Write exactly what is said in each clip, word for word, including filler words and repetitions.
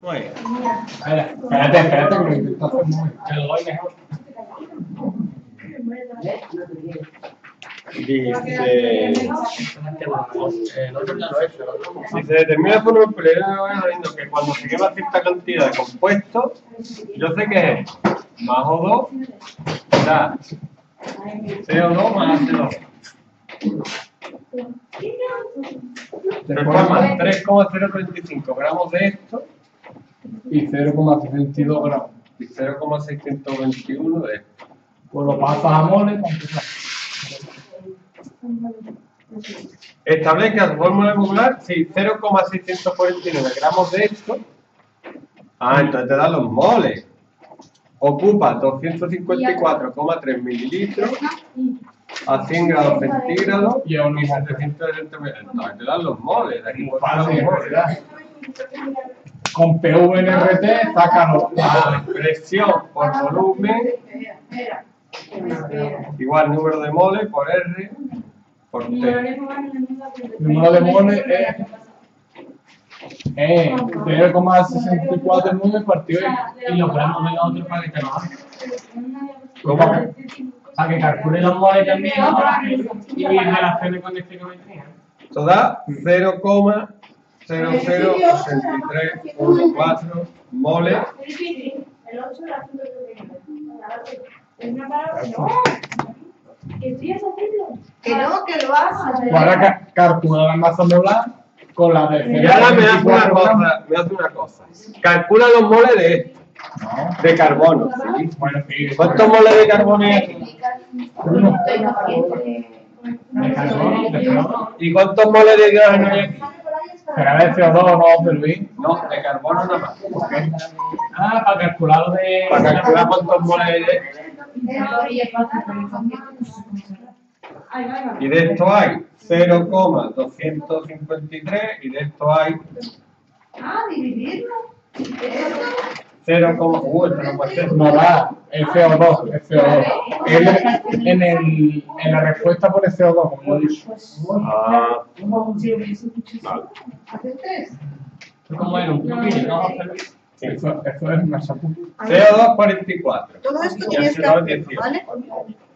Muy bien. Espera, espérate, espérate, que lo intento hacer muy bien. Te lo doy mejor. Dice. Si se determina por un problema que cuando se quema cierta cantidad de compuesto, yo sé que es más O dos, da C O dos más H dos. Se forman tres coma cero treinta y cinco gramos de esto y cero coma setenta y dos gramos y cero coma seiscientos veintiuno de esto. Pues lo pasas a moles. Establezca su fórmula molecular si cero coma seiscientos cuarenta y nueve gramos de esto. Ah, entonces te dan los moles. Ocupa doscientos cincuenta y cuatro coma tres mililitros a cien grados centígrados y a mil setecientos setenta mililitros. Entonces te dan los moles. Aquí no pasa los moles. Con P V N R T sacan los moles. Presión por volumen igual número de moles por R por T. El número de moles es Eh, cero coma sesenta y cuatro moles partido y lo ponemos en la otra para que te lo haga. ¿Cómo? Para que calcule los moles también y relacione con este que me tenía. Esto da cero coma cero cero seis tres uno cuatro moles. El ocho era el primero. ¿Que sigues haciendo? Que no, que lo haces. Ahora calcula la masa molar. Con la de... Y ahora me hace una cosa, me hace una cosa. Calcula los moles de esto, no. De carbono. Sí. Bueno, sí, ¿cuántos moles de carbono es? Uno. ¿De carbono? ¿De carbono? ¿Y cuántos moles de hidrógeno hay aquí? Pero a ver, C O dos no servir. No, de carbono nada más. Okay. Ah, para calcular de... Para calcular cuántos moles hay de esto. Y de esto hay cero coma doscientos cincuenta y tres y de esto hay cero coma uh, esto no puede ser. No da, el C O dos, el C O dos. El, en, el, en la respuesta por el C O dos, como he dicho. Ah, vale. Eso, eso es una chapu. C O dos cuarenta y cuatro. Todo esto tiene que ser, ¿vale?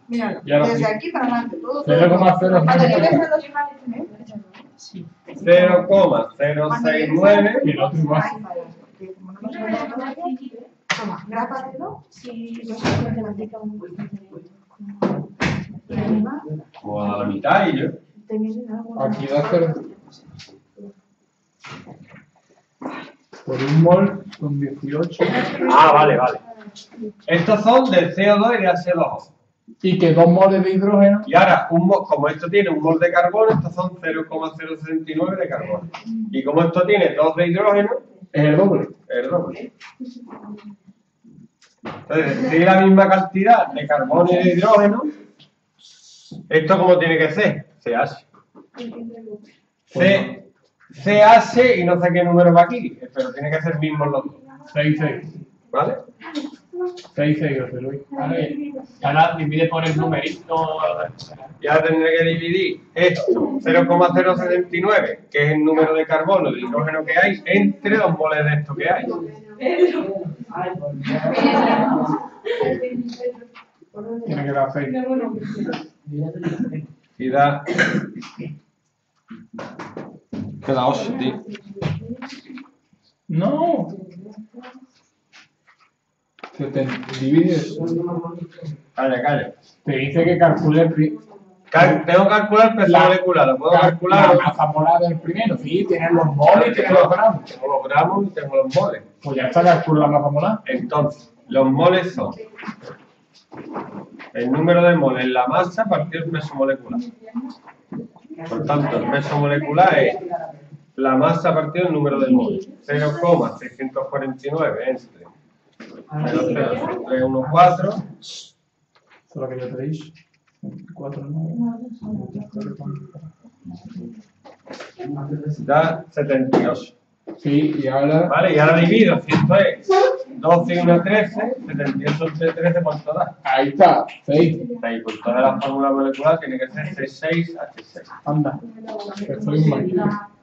Mira, desde aquí para adelante, todo. cero coma cero seis nueve y el otro igual. Toma, grábatelo. Si yo soy de la teca, un poquito. O a la mitad y yo. Aquí va a ser. Por un mol son dieciocho. Ah, vale, vale. Estos son del C O dos y del H dos. Y que dos moles de hidrógeno. Y ahora, un mol, como esto tiene un mol de carbono, estos son cero coma cero sesenta y nueve de carbono. Y como esto tiene dos de hidrógeno, es el doble. El doble. Entonces, si hay la misma cantidad de carbono y de hidrógeno, ¿esto cómo tiene que ser? C H. C, CH y no sé qué número va aquí, pero tiene que ser mismo los dos. seis, seis. ¿Vale? seis seguidos de Luis. Ahora divide por el numerito. Y ahora tendré que dividir esto, cero coma cero setenta y nueve, que es el número de carbono, de hidrógeno que hay, entre los moles de esto que hay. Tiene que dar seis. Y da... Te da ocho, tío. No. Se te divide. Calla, calla. Te dice que calcule pri... Cal tengo que calcular peso molecular. ¿Lo puedo cal calcular? La masa molar del primero. Sí, tienes los moles y tienes los gramos. Tengo los gramos y tengo los moles. Pues ya está, calcula la masa molar. Entonces, los moles son el número de moles en la masa partido del peso molecular. Por tanto, el peso molecular es la masa partido del número de moles. cero coma seiscientos cuarenta y nueve entre cero coma tres uno cuatro. ¿Será que ya tenéis? Da setenta y ocho. Sí, y ahora. Vale, y ahora divido. Esto es doce y uno, trece. setenta y ocho entre trece, ¿cuánto da? Ahí está, seis. seis. Pues toda la fórmula molecular tiene que ser C seis H seis. Anda, que soy un máquina.